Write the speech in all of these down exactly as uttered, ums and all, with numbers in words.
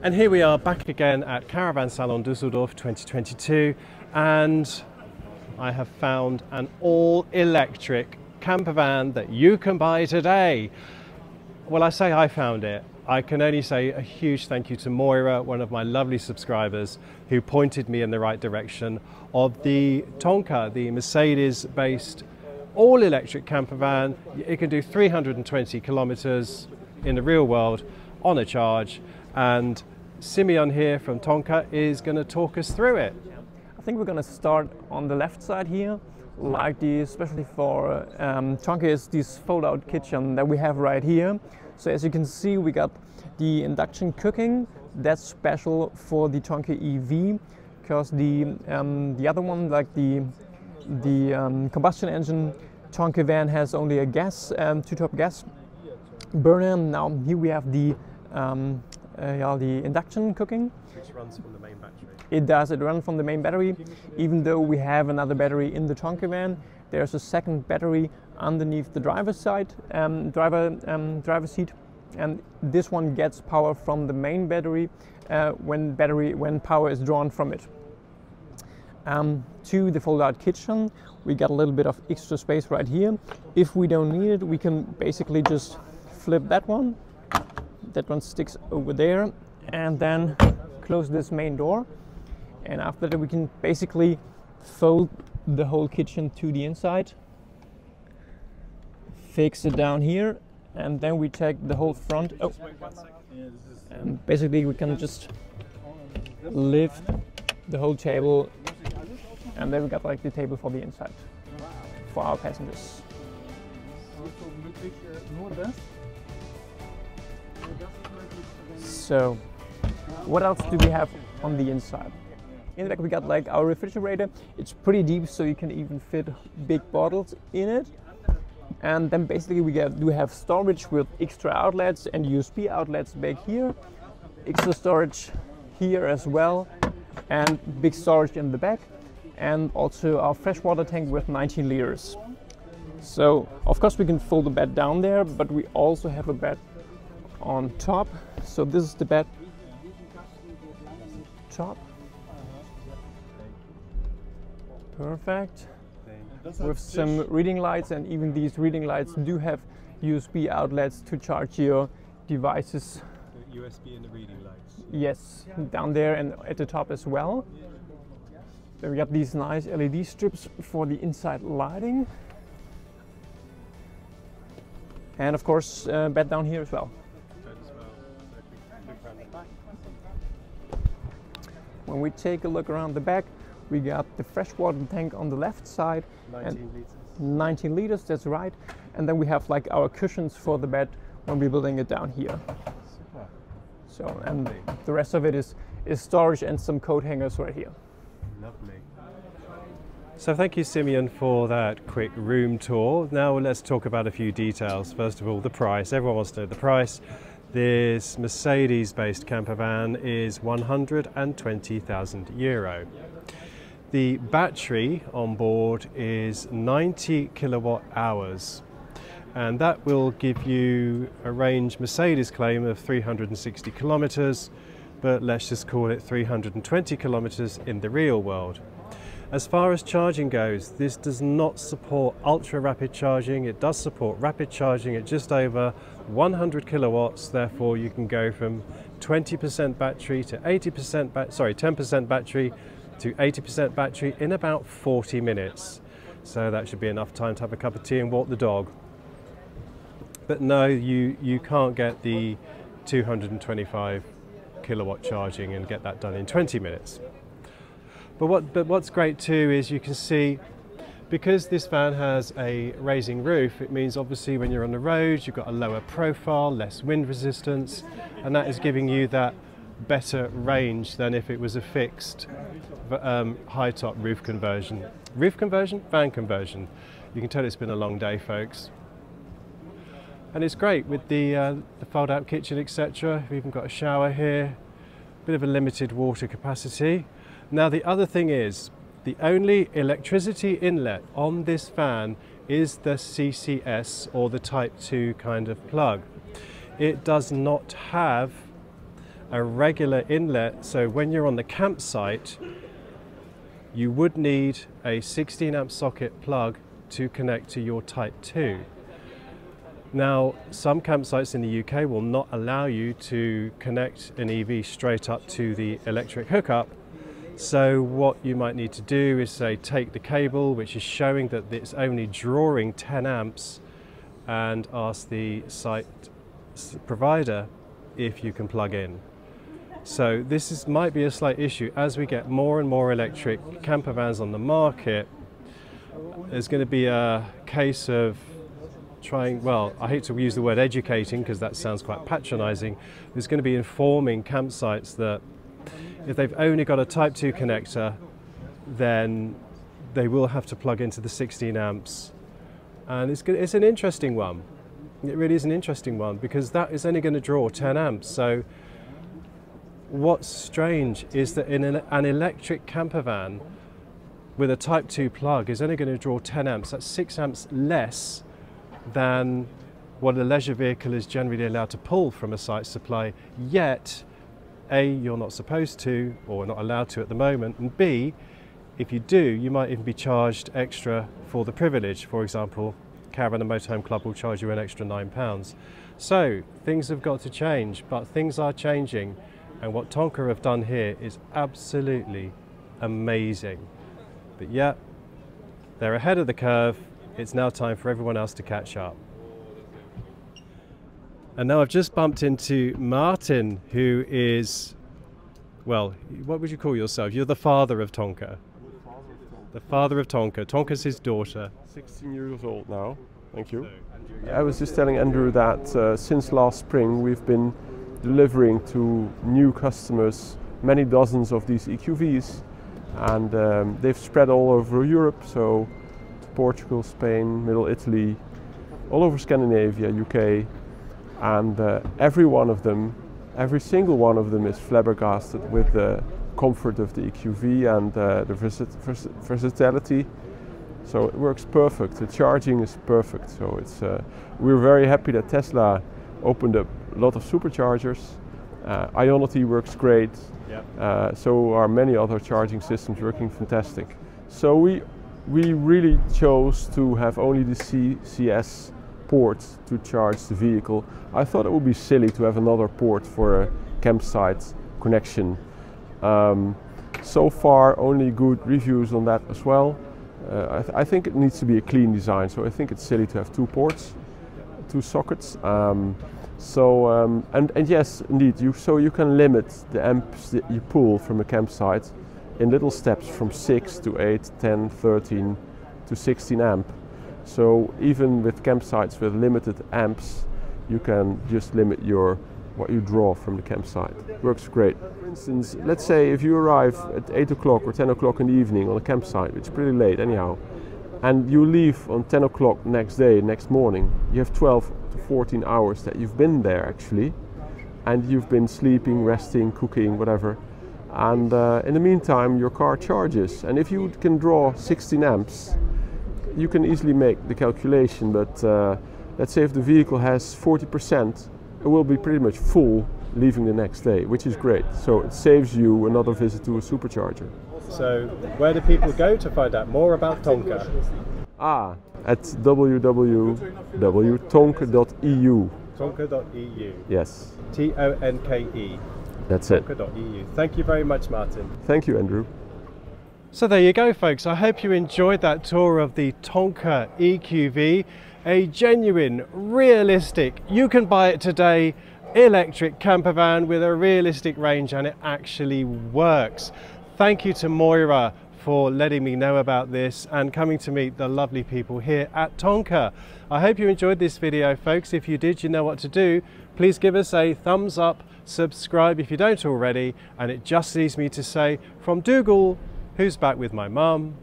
And here we are back again at Caravan Salon Düsseldorf twenty twenty-two, and I have found an all-electric camper van that you can buy today. Well, I say I found it. I can only say a huge thank you to Moira, one of my lovely subscribers, who pointed me in the right direction of the Tonke, the Mercedes-based all-electric camper van. It can do three hundred twenty kilometers in the real world on a charge. And Simeon here from Tonke is going to talk us through it. I think we're going to start on the left side here. Like the, especially for um, Tonke, is this fold-out kitchen that we have right here. So as you can see, we got the induction cooking. That's special for the Tonke E V, because the um, the other one, like the the um, combustion engine Tonke van, has only a gas um, two-top gas burner. Now here we have the um, Uh, yeah, the induction cooking. Which runs from the main battery. It does, it runs from the main battery. Even though we have another battery in the Tonke van, there's a second battery underneath the driver's side, um, driver, um, driver's seat, and this one gets power from the main battery uh, when battery when power is drawn from it. Um, to the fold-out kitchen, we got a little bit of extra space right here. If we don't need it, we can basically just flip that one. That one sticks over there, and then close this main door, and after that we can basically fold the whole kitchen to the inside, fix it down here, and then we take the whole front. Oh, and basically we can just lift the whole table, and then we got like the table for the inside for our passengers. So, what else do we have on the inside? In the back we got like our refrigerator. It's pretty deep, so you can even fit big bottles in it. And then basically we get do have storage with extra outlets and U S B outlets back here, extra storage here as well, and big storage in the back, and also our freshwater tank with nineteen liters. So of course we can fold the bed down there, but we also have a bed on top. So this is the bed top, perfect, with some reading lights, and even these reading lights do have U S B outlets to charge your devices. The U S B and the reading lights, yes, down there and at the top as well. Then we got these nice L E D strips for the inside lighting, and of course uh, bed down here as well. When we take a look around the back, we got the freshwater tank on the left side. nineteen liters. nineteen liters, that's right. And then we have like our cushions for the bed when we're building it down here. Super. So, and the rest of it is, is storage and some coat hangers right here. Lovely. So thank you, Simeon, for that quick room tour. Now let's talk about a few details. First of all, the price. Everyone wants to know the price. This Mercedes-based camper van is one hundred twenty thousand euro. The battery on board is ninety kilowatt hours, and that will give you a range Mercedes claim of three hundred sixty kilometers, but let's just call it three hundred twenty kilometers in the real world. As far as charging goes, this does not support ultra rapid charging. It does support rapid charging at just over one hundred kilowatts. Therefore, you can go from twenty percent battery to eighty percent, ba sorry, ten percent battery to eighty percent battery in about forty minutes. So that should be enough time to have a cup of tea and walk the dog. But no, you, you can't get the two hundred twenty-five kilowatt charging and get that done in twenty minutes. But, what, but what's great too is you can see, because this van has a raising roof, it means obviously when you're on the road, you've got a lower profile, less wind resistance, and that is giving you that better range than if it was a fixed um, high top roof conversion. Roof conversion, van conversion. You can tell it's been a long day, folks. And it's great with the, uh, the fold out kitchen, et cetera. We've even got a shower here, bit of a limited water capacity. Now the other thing is, the only electricity inlet on this van is the C C S, or the Type two kind of plug. It does not have a regular inlet. So when you're on the campsite, you would need a sixteen amp socket plug to connect to your Type two. Now, some campsites in the U K will not allow you to connect an E V straight up to the electric hookup. So what you might need to do is, say, take the cable, which is showing that it's only drawing ten amps, and ask the site provider if you can plug in. So this is, might be a slight issue. As we get more and more electric camper vans on the market, there's going to be a case of trying, well, I hate to use the word educating because that sounds quite patronizing. There's going to be informing campsites that if they've only got a Type two connector, then they will have to plug into the sixteen amps. And it's, it's an interesting one. It really is an interesting one, because that is only going to draw ten amps. So what's strange is that in an, an electric camper van with a Type two plug is only going to draw ten amps. That's six amps less than what a leisure vehicle is generally allowed to pull from a site supply. Yet, A, you're not supposed to, or not allowed to at the moment, and B, if you do, you might even be charged extra for the privilege. For example, Caravan and Motorhome Club will charge you an extra nine pounds. So things have got to change, but things are changing, and what Tonke have done here is absolutely amazing. But yeah, they're ahead of the curve. It's now time for everyone else to catch up. And now I've just bumped into Martin, who is, well, what would you call yourself? You're the father of Tonke. The father of Tonke. Tonke's his daughter. sixteen years old now. Thank you. I was just telling Andrew that uh, since last spring we've been delivering to new customers many dozens of these E Q Vs, and um, they've spread all over Europe, so Portugal, Spain, Middle Italy, all over Scandinavia, U K, and uh, every one of them, every single one of them is flabbergasted with the comfort of the E Q V and uh, the versi vers versatility. So it works perfect. The charging is perfect. So it's uh, we're very happy that Tesla opened up a lot of superchargers. Uh, Ionity works great. Yep. Uh, so are many other charging systems working fantastic. So we we really chose to have only the C C S port to charge the vehicle. I thought it would be silly to have another port for a campsite connection. Um, so far, only good reviews on that as well. Uh, I, th I think it needs to be a clean design, so I think it's silly to have two ports, two sockets. Um, so um, and, and yes, indeed, you, so you can limit the amps that you pull from a campsite in little steps from six to eight, ten, thirteen to sixteen amp. So even with campsites with limited amps, you can just limit your what you draw from the campsite. Works great. For instance, let's say if you arrive at eight o'clock or ten o'clock in the evening on a campsite, it's pretty late anyhow, and you leave on ten o'clock next day, next morning, you have twelve to fourteen hours that you've been there actually, and you've been sleeping, resting, cooking, whatever, and uh, in the meantime your car charges. And if you can draw sixteen amps, you can easily make the calculation, but uh, let's say if the vehicle has forty percent, it will be pretty much full leaving the next day, which is great. So it saves you another visit to a supercharger. So where do people go to find out more about Tonke? Ah, at w w w dot tonke dot e u. Tonke dot e u. Yes. T O N K E. That's it. Tonke dot e u. Thank you very much, Martin. Thank you, Andrew. So there you go, folks. I hope you enjoyed that tour of the Tonke E Q V. A genuine, realistic, you can buy it today, electric camper van with a realistic range, and it actually works. Thank you to Moira for letting me know about this and coming to meet the lovely people here at Tonke. I hope you enjoyed this video, folks. If you did, you know what to do. Please give us a thumbs up, subscribe if you don't already, and it just leaves me to say, from Dougal, who's back with my mum,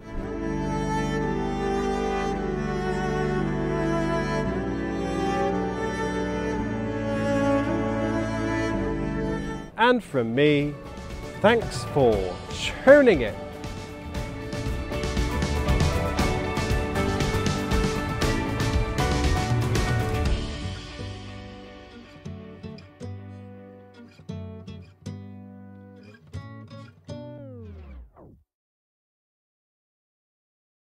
and from me, thanks for tuning in.